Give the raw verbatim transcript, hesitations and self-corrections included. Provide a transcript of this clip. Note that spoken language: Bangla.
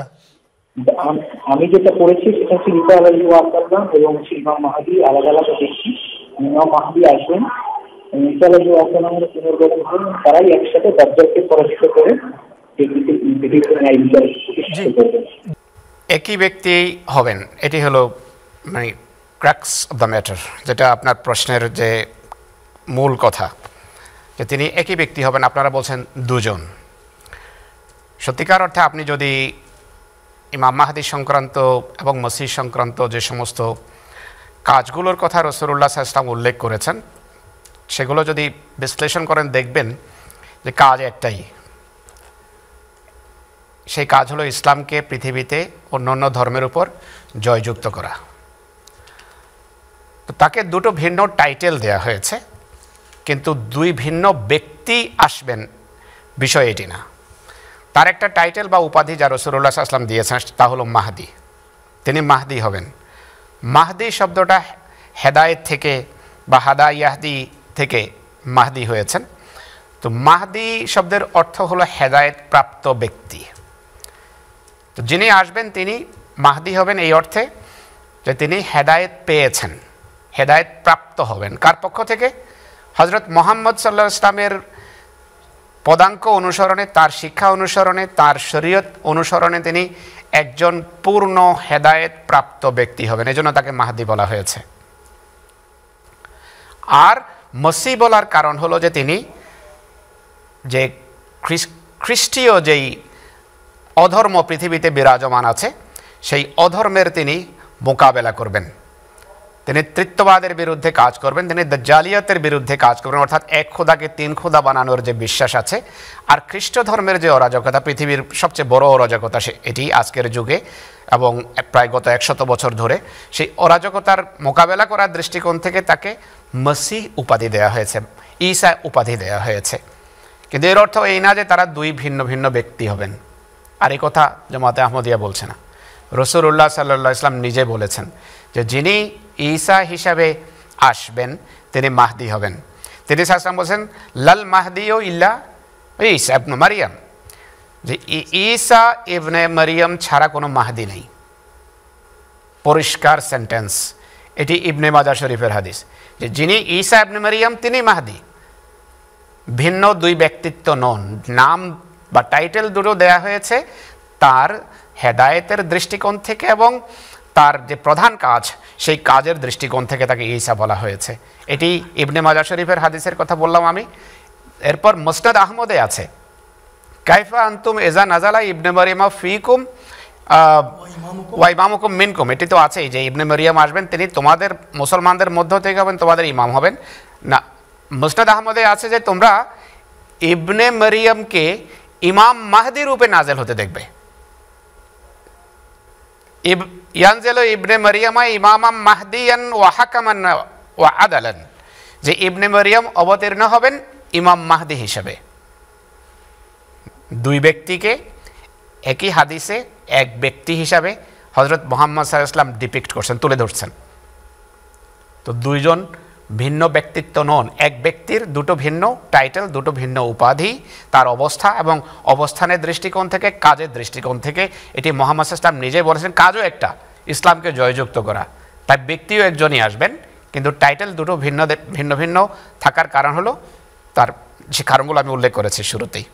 আচ্ছা, আমি যেটা পড়েছি সেটা হচ্ছে ঈসা আলাইহিস সালাম এবং ইমাম মাহদী আলাদা আলাদা দেখছি। ইমাম মাহদী আসবেন, ঈসা আলাইহিস সালামের পুনর্গঠন হবেন, তারাই একসাথে দাজ্জালকে পরাজিত করে একই ব্যক্তি হবেন। এটি হলো মানে ক্রাক্স অব দ্য ম্যাটার, যেটা আপনার প্রশ্নের যে মূল কথা, যে তিনি একই ব্যক্তি হবেন। আপনারা বলছেন দুজন, সত্যিকার অর্থে আপনি যদি ইমাম মাহদী সংক্রান্ত এবং মসিহ সংক্রান্ত যে সমস্ত কাজগুলোর কথা রাসূলুল্লাহ সাল্লাল্লাহু আলাইহি ওয়াসাল্লাম উল্লেখ করেছেন সেগুলো যদি বিশ্লেষণ করেন, দেখবেন যে কাজ একটাই। সেই কাজ হলো ইসলামকে পৃথিবীতে অন্যান্য ধর্মের উপর জয়যুক্ত করা। তো তাকে দুটো ভিন্ন টাইটেল দেয়া হয়েছে, কিন্তু দুই ভিন্ন ব্যক্তি আসবেন বিষয় এটি না। তার একটা টাইটেল বা উপাধি যা রাসূলুল্লাহ সাল্লাল্লাহু আলাইহি ওয়াসাল্লাম দিয়েছেন তা হলো মাহদী, তিনি মাহদী হবেন। মাহদী শব্দটা হেদায়েত থেকে বা হাদা ইয়াহদি থেকে মাহদী হয়েছেন। তো মাহদী শব্দের অর্থ হলো হেদায়েত প্রাপ্ত ব্যক্তি। তো যিনি আসবেন তিনি মাহদী হবেন এই অর্থে যে তিনি হেদায়েত পেয়েছেন, হেদায়েত প্রাপ্ত হবেন। কার পক্ষ থেকে? হযরত মুহাম্মদ সাল্লাল্লাহু আলাইহি ওয়াসাল্লামের পদাঙ্ক অনুসরণে, তার শিক্ষা অনুসরণে, তার শরীয়ত অনুসরণে তিনি একজন পূর্ণ হেদায়েত প্রাপ্ত ব্যক্তি হবেন। এজন্য তাকে মাহদী বলা হয়েছে। আর মসিহ বলার কারণ হলো যে তিনি যে খ্রিস্টীয় যেই অধর্ম পৃথিবীতে বিরাজমান আছে সেই অধর্মের তিনি মোকাবেলা করবেন, তিনি তৃত্ববাদের বিরুদ্ধে কাজ করবেন, তিনি দাজ্জালিয়াতের বিরুদ্ধে কাজ করবেন। অর্থাৎ এক খোদাকে তিন খোদা বানানোর যে বিশ্বাস আছে, আর খ্রিস্ট ধর্মের যে অরাজকতা, পৃথিবীর সবচেয়ে বড় অরাজকতা সে এটি আজকের যুগে এবং প্রায় গত একশত বছর ধরে, সেই অরাজকতার মোকাবেলা করার দৃষ্টিকোণ থেকে তাকে মসিহ উপাধি দেয়া হয়েছে, ঈসা উপাধি দেয়া হয়েছে। কিন্তু এর অর্থ এই না যে তারা দুই ভিন্ন ভিন্ন ব্যক্তি হবেন। আর এই কথা জামাতে আহমদিয়া বলছে না, রাসূলুল্লাহ সাল্লাল্লাহু আলাইহি ওয়াসাল্লাম নিজে বলেছেন যে যিনি ঈসা হিসাবে আসবেন তিনি মাহদী হবেন। তিনি সাল্লাল্লাহু আলাইহি ওয়াসাল্লাম বলেছেন লাল মাহদিও ইল্লা ঈসা ইবনে মারিয়াম, যে ঈসা ইবনে মারিয়াম ছাড়া কোনো মাহদী নেই। পরিষ্কার সেন্টেন্স, এটি ইবনে মাজা শরীফের হাদিস, যে যিনি ঈসা ইবনে মারিয়াম তিনি মাহদী। ভিন্ন দুই ব্যক্তিত্ব নন। নাম বা টাইটেল দুটো দেয়া হয়েছে তার হেদায়েতের দৃষ্টিকোণ থেকে এবং তার যে প্রধান কাজ সেই কাজের দৃষ্টিকোণ থেকে তাকে ঈসা বলা হয়েছে। এটি ইবনে মাজা শরীফের হাদিসের কথা বললাম আমি। এরপর মুসনাদ আহমদে আছে কাইফা আনতুম ইযা নাযালা ইবনে মারিয়ামা ফিকুম ওয়া ইমামুকুম মিনকুম, এটি তো আছেই যে ইবনে মারিয়াম আসবেন, তিনি তোমাদের মুসলমানদের মধ্য থেকে হবেন, তোমাদের ইমাম হবেন না। মুসনাদ আহমদে আছে যে তোমরা ইবনে মারিয়ামকে ইমাম মাহদী রূপে নাজেল হতে দেখবে। ইব ইয়ানজিলু ইবনে মারিয়ামা ইমামাম মাহদিয়ান ওয়া হাকামান ওয়া আদালান, যে ইবনে মারিয়াম অবতীর্ণ হবেন ইমাম মাহদী হিসাবে। দুই ব্যক্তিকে একই হাদিসে এক ব্যক্তি হিসাবে হযরত মুহাম্মদ সাল্লাল্লাহু আলাইহি ওয়াসাল্লাম ডিপিক্ট করছেন, তুলে ধরছেন। তো দুইজন ভিন্ন ব্যক্তিত্ব নন, এক ব্যক্তির দুটো ভিন্ন টাইটেল, দুটো ভিন্ন উপাধি, তার অবস্থা এবং অবস্থানের দৃষ্টিকোণ থেকে, কাজের দৃষ্টিকোণ থেকে। এটি মুহাম্মদ সাল্লাল্লাহু আলাইহি ওয়াসাল্লাম নিজেই বলেছেন কাজও একটা, ইসলামকে জয়যুক্ত করা। তাই ব্যক্তিও একজনই আসবেন, কিন্তু টাইটেল দুটো ভিন্ন ভিন্ন ভিন্ন থাকার কারণ হলো তার যে কারণগুলো আমি উল্লেখ করেছি শুরুতেই।